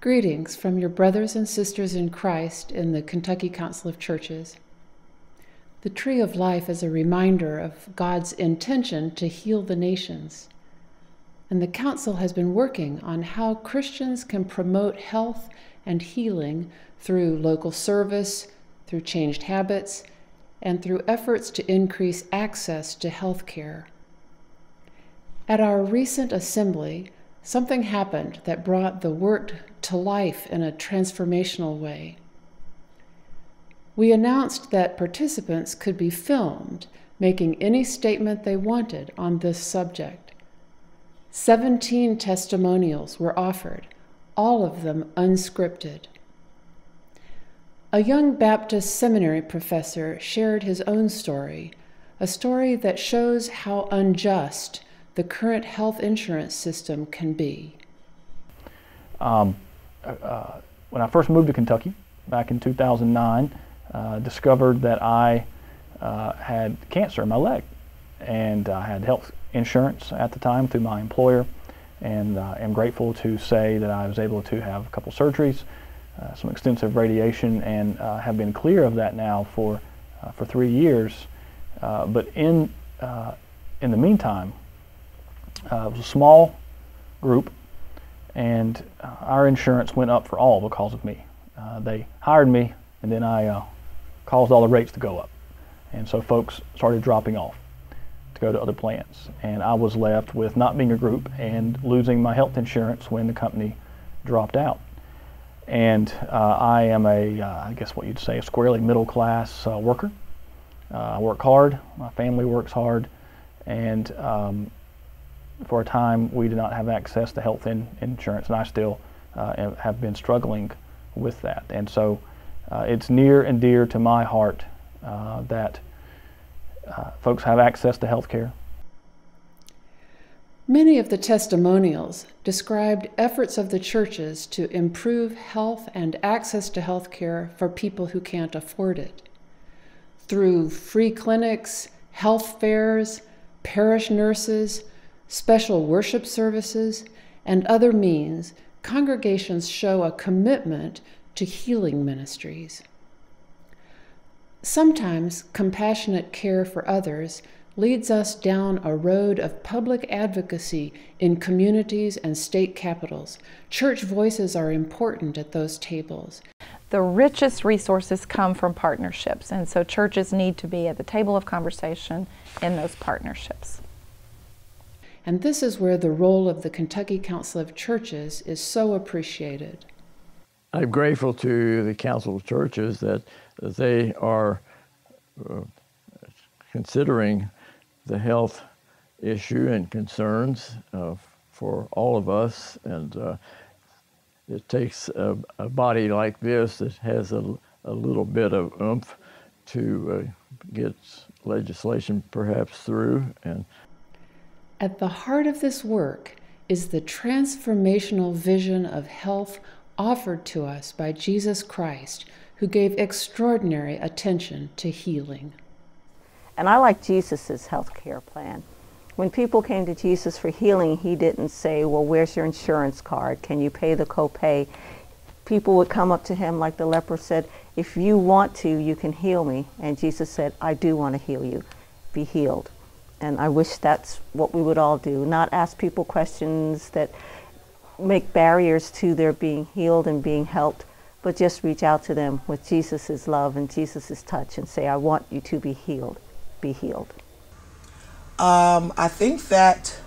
Greetings from your brothers and sisters in Christ in the Kentucky Council of Churches. The Tree of Life is a reminder of God's intention to heal the nations, and the Council has been working on how Christians can promote health and healing through local service, through changed habits, and through efforts to increase access to health care. At our recent assembly, something happened that brought the work to life in a transformational way. We announced that participants could be filmed making any statement they wanted on this subject. 17 testimonials were offered, all of them unscripted. A young Baptist seminary professor shared his own story, a story that shows how unjust the current health insurance system can be. When I first moved to Kentucky back in 2009, discovered that I had cancer in my leg, and I had health insurance at the time through my employer, and I'm grateful to say that I was able to have a couple surgeries, some extensive radiation, and have been clear of that now for 3 years. But in the meantime, it was a small group, and our insurance went up for all because of me. They hired me, and then I caused all the rates to go up. And so folks started dropping off to go to other plans. And I was left with not being a group and losing my health insurance when the company dropped out. And I am a, I guess what you'd say, a squarely middle-class worker. I work hard, my family works hard, and for a time, we did not have access to health insurance, and I still have been struggling with that. And so it's near and dear to my heart that folks have access to health care. Many of the testimonials described efforts of the churches to improve health and access to health care for people who can't afford it. Through free clinics, health fairs, parish nurses, special worship services, and other means, congregations show a commitment to healing ministries. Sometimes compassionate care for others leads us down a road of public advocacy in communities and state capitals. Church voices are important at those tables. The richest resources come from partnerships, and so churches need to be at the table of conversation in those partnerships. And this is where the role of the Kentucky Council of Churches is so appreciated. I'm grateful to the Council of Churches that they are considering the health issue and concerns for all of us. And it takes a body like this that has a little bit of oomph to get legislation perhaps through. And at the heart of this work is the transformational vision of health offered to us by Jesus Christ, who gave extraordinary attention to healing. And I like Jesus's health care plan. When people came to Jesus for healing, he didn't say, well, where's your insurance card? Can you pay the copay? People would come up to him like the leper said, if you want to, you can heal me. And Jesus said, I do want to heal you. Be healed. And I wish that's what we would all do, not ask people questions that make barriers to their being healed and being helped, but just reach out to them with Jesus' love and Jesus' touch and say, I want you to be healed. Be healed. I think that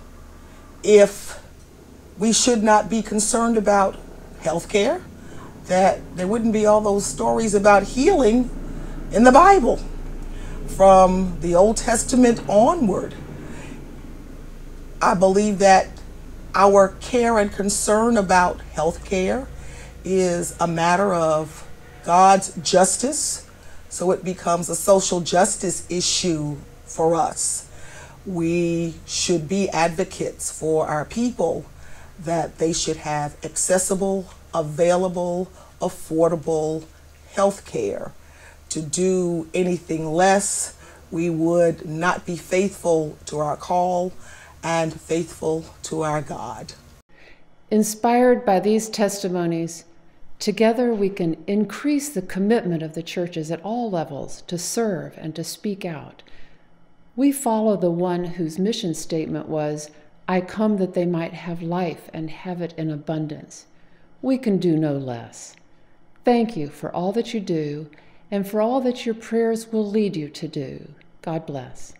if we should not be concerned about health care, that there wouldn't be all those stories about healing in the Bible. From the Old Testament onward, I believe that our care and concern about health care is a matter of God's justice, so it becomes a social justice issue for us. We should be advocates for our people that they should have accessible, available, affordable health care. To do anything less, we would not be faithful to our call and faithful to our God. Inspired by these testimonies, together we can increase the commitment of the churches at all levels to serve and to speak out. We follow the one whose mission statement was, "I come that they might have life and have it in abundance." We can do no less. Thank you for all that you do and for all that your prayers will lead you to do. God bless.